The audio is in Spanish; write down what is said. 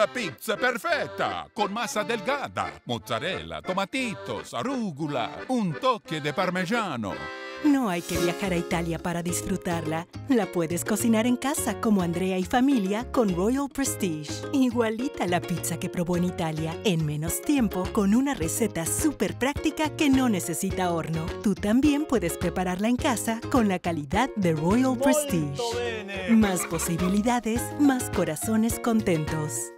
La pizza perfetta, con masa delgada, mozzarella, tomatitos, arúgula, un toque de parmesano. No hay que viajar a Italia para disfrutarla. La puedes cocinar en casa, como Andrea y familia, con Royal Prestige. Igualita la pizza que probó en Italia, en menos tiempo, con una receta súper práctica que no necesita horno. Tú también puedes prepararla en casa con la calidad de Royal Prestige. Más posibilidades, más corazones contentos.